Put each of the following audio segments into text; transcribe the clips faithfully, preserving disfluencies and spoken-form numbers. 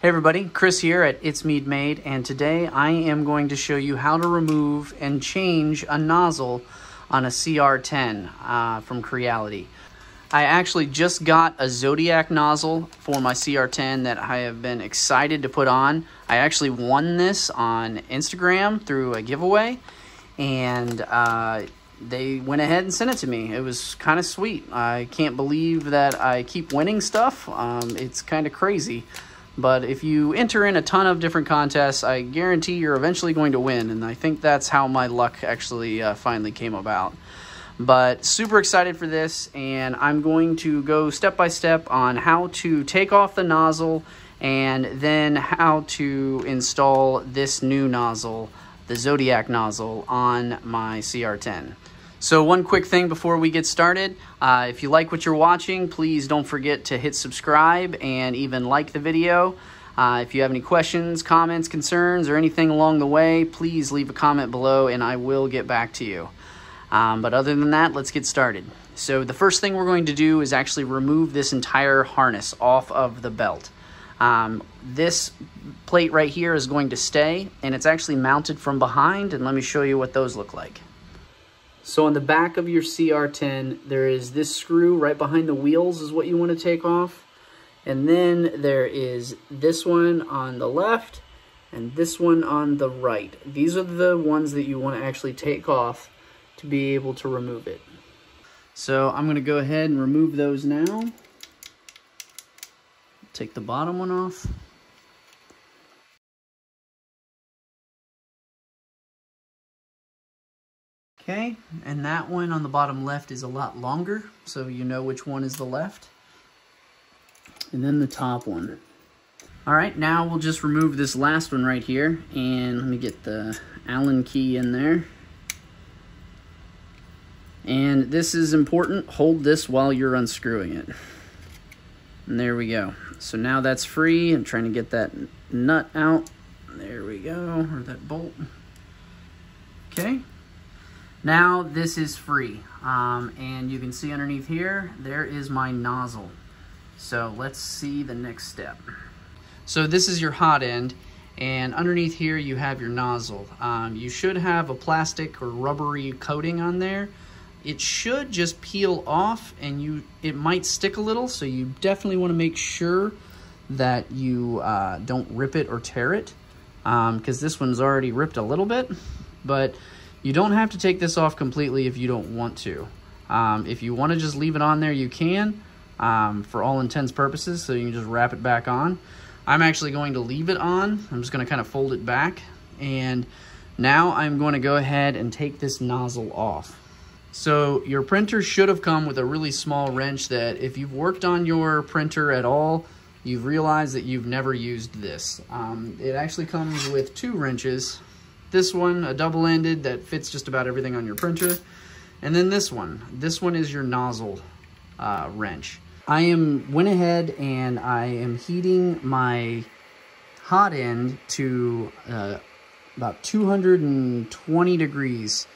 Hey everybody, Chris here at ItsMeaDMaDe, and today I am going to show you how to remove and change a nozzle on a C R ten uh, from Creality. I actually just got a Zodiac nozzle for my C R ten that I have been excited to put on. I actually won this on Instagram through a giveaway, and uh, they went ahead and sent it to me. It was kind of sweet. I can't believe that I keep winning stuff. Um, it's kind of crazy. But if you enter in a ton of different contests, I guarantee you're eventually going to win. And I think that's how my luck actually uh, finally came about. But super excited for this. And I'm going to go step by step on how to take off the nozzle and then how to install this new nozzle, the Zodiac nozzle, on my C R ten. So one quick thing before we get started, uh, if you like what you're watching, please don't forget to hit subscribe and even like the video. Uh, if you have any questions, comments, concerns, or anything along the way, please leave a comment below and I will get back to you. Um, but other than that, let's get started. So the first thing we're going to do is actually remove this entire harness off of the belt. Um, this plate right here is going to stay, and it's actually mounted from behind, and let me show you what those look like. So on the back of your C R ten, there is this screw right behind the wheels is what you want to take off. And then there is this one on the left and this one on the right. These are the ones that you want to actually take off to be able to remove it. So I'm going to go ahead and remove those now. Take the bottom one off. Okay, and that one on the bottom left is a lot longer, so you know which one is the left. And then the top one. All right, now we'll just remove this last one right here, and let me get the Allen key in there. And this is important. Hold this while you're unscrewing it. And there we go. So now that's free. I'm trying to get that nut out. There we go, or that bolt. Okay. Now this is free, um, and you can see underneath here, there is my nozzle. So let's see the next step. So this is your hot end, and underneath here you have your nozzle. Um, you should have a plastic or rubbery coating on there. It should just peel off, and you it might stick a little, so you definitely want to make sure that you uh, don't rip it or tear it, um, because this one's already ripped a little bit, but you don't have to take this off completely if you don't want to. Um, if you want to just leave it on there, you can, um, for all intents and purposes, so you can just wrap it back on. I'm actually going to leave it on. I'm just going to kind of fold it back. And now I'm going to go ahead and take this nozzle off. So your printer should have come with a really small wrench that if you've worked on your printer at all, you've realized that you've never used this. Um, it actually comes with two wrenches. This one, a double-ended that fits just about everything on your printer. And then this one. This one is your nozzle uh, wrench. I am went ahead and I am heating my hot end to uh, about two hundred twenty degrees.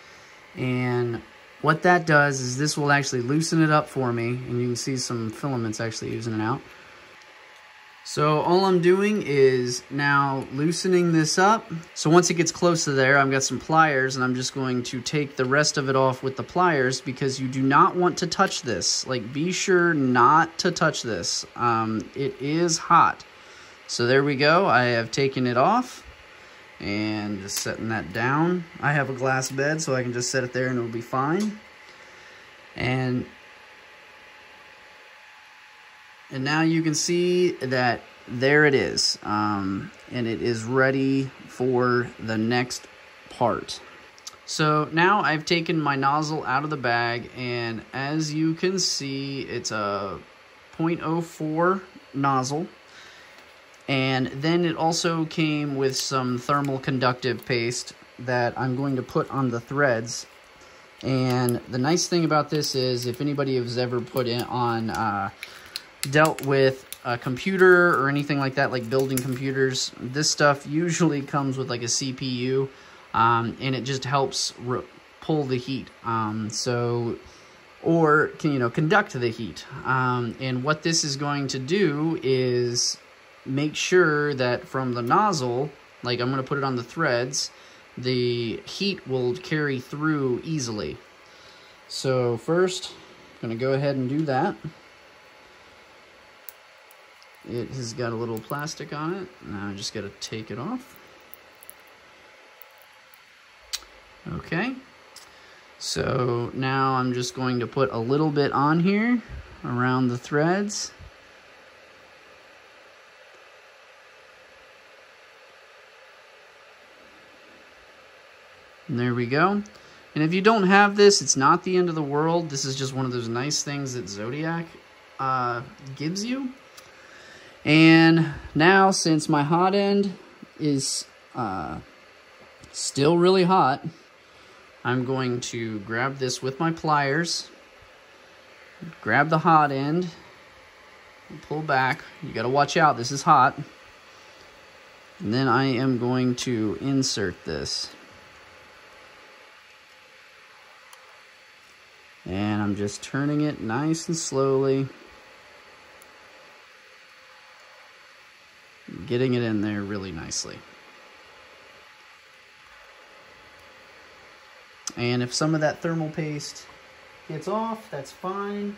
And what that does is this will actually loosen it up for me. And you can see some filaments actually oozing out. So all I'm doing is now loosening this up. So once it gets close to there, I've got some pliers and I'm just going to take the rest of it off with the pliers because you do not want to touch this. Like, be sure not to touch this. Um, it is hot. So there we go. I have taken it off and just setting that down. I have a glass bed so I can just set it there and it'll be fine. And And now you can see that there it is, um, and it is ready for the next part. So now I've taken my nozzle out of the bag, and as you can see, it's a point oh four nozzle. And then it also came with some thermal conductive paste that I'm going to put on the threads. And the nice thing about this is if anybody has ever put in on... Uh, dealt with a computer or anything like that, like building computers, this stuff usually comes with like a C P U, um, and it just helps pull the heat, um, so, or, can, you know, conduct the heat, um, and what this is going to do is make sure that from the nozzle, like I'm going to put it on the threads, the heat will carry through easily. So first, I'm going to go ahead and do that. It has got a little plastic on it. Now I just got to take it off. Okay. So now I'm just going to put a little bit on here around the threads. And there we go. And if you don't have this, it's not the end of the world. This is just one of those nice things that Zodiac uh, gives you. And now, since my hot end is uh, still really hot, I'm going to grab this with my pliers, grab the hot end, and pull back. You got to watch out, this is hot. And then I am going to insert this. And I'm just turning it nice and slowly, getting it in there really nicely. And if some of that thermal paste gets off, that's fine.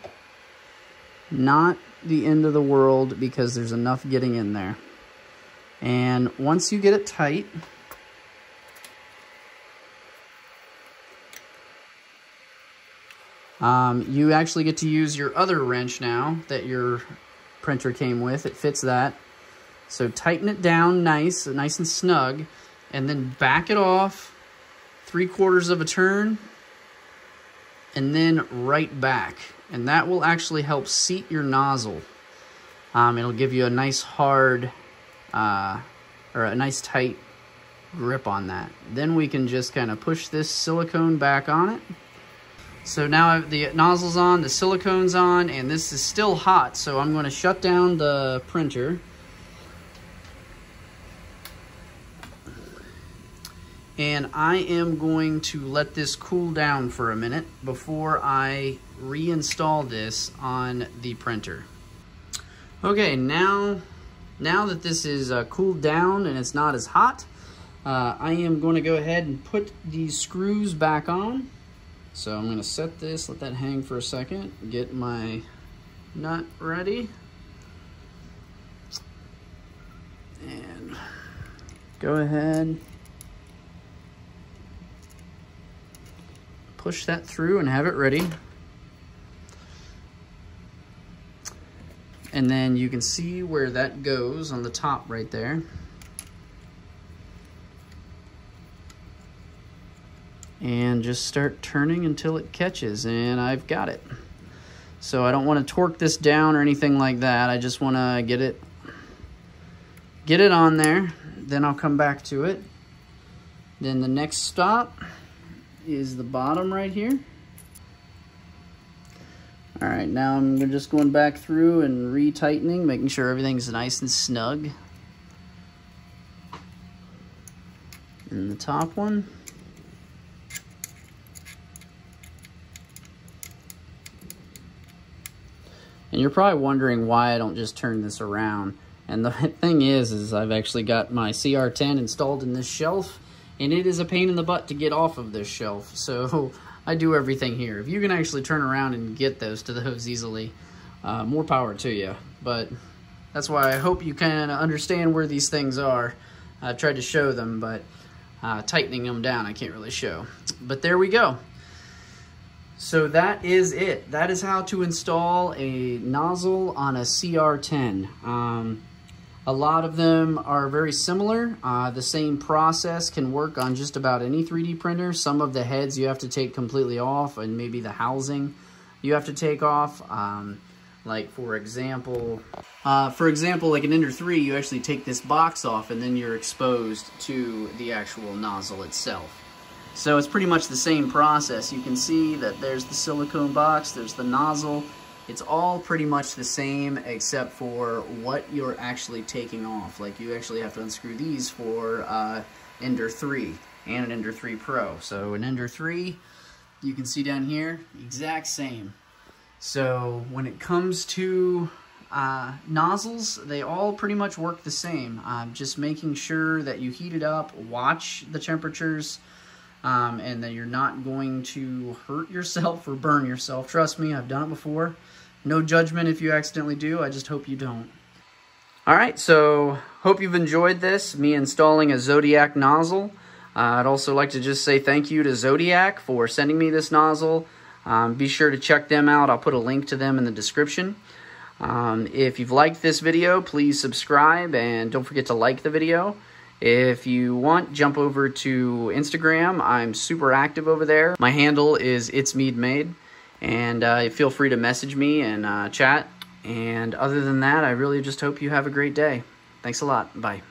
Not the end of the world, because there's enough getting in there. And once you get it tight, Um, you actually get to use your other wrench now that your printer came with. It fits that. So tighten it down nice, nice and snug, and then back it off three quarters of a turn, and then right back. And that will actually help seat your nozzle. Um, it'll give you a nice hard, uh, or a nice tight grip on that. Then we can just kind of push this silicone back on it. So now the nozzle's on, the silicone's on, and this is still hot, so I'm going to shut down the printer. And I am going to let this cool down for a minute before I reinstall this on the printer. Okay, now, now that this is uh, cooled down and it's not as hot, uh, I am going to go ahead and put these screws back on. So I'm going to set this, let that hang for a second, get my nut ready, and go ahead, push that through and have it ready. And then you can see where that goes on the top right there. And just start turning until it catches, and I've got it. So I don't want to torque this down or anything like that. I just want to get it get it on there, then I'll come back to it. Then the next stop is the bottom right here. All right, now I'm just going back through and retightening, making sure everything's nice and snug. And the top one. And you're probably wondering why I don't just turn this around. And the thing is, is I've actually got my C R ten installed in this shelf, and it is a pain in the butt to get off of this shelf. So I do everything here. If you can actually turn around and get those to those easily, uh, more power to you. But that's why I hope you kind of understand where these things are. I tried to show them, but uh, tightening them down, I can't really show. But there we go. So that is it. That is how to install a nozzle on a C R ten. Um, a lot of them are very similar. Uh, the same process can work on just about any three D printer. Some of the heads you have to take completely off, and maybe the housing you have to take off. Um, like for example, uh, for example, like an Ender three, you actually take this box off, and then you're exposed to the actual nozzle itself. So it's pretty much the same process. You can see that there's the silicone box, there's the nozzle. It's all pretty much the same except for what you're actually taking off. Like you actually have to unscrew these for uh, Ender three and an Ender three Pro. So an Ender three, you can see down here, exact same. So when it comes to Uh, nozzles, they all pretty much work the same. Um, just making sure that you heat it up, watch the temperatures, um, and that you're not going to hurt yourself or burn yourself. Trust me, I've done it before. No judgment if you accidentally do, I just hope you don't. All right, so hope you've enjoyed this, me installing a Zodiac nozzle. Uh, I'd also like to just say thank you to Zodiac for sending me this nozzle. Um, be sure to check them out. I'll put a link to them in the description. Um, if you've liked this video, please subscribe and don't forget to like the video. If you want, jump over to Instagram. I'm super active over there. My handle is ItsMeaDMaDe, and uh, feel free to message me and uh, chat. And other than that, I really just hope you have a great day. Thanks a lot. Bye.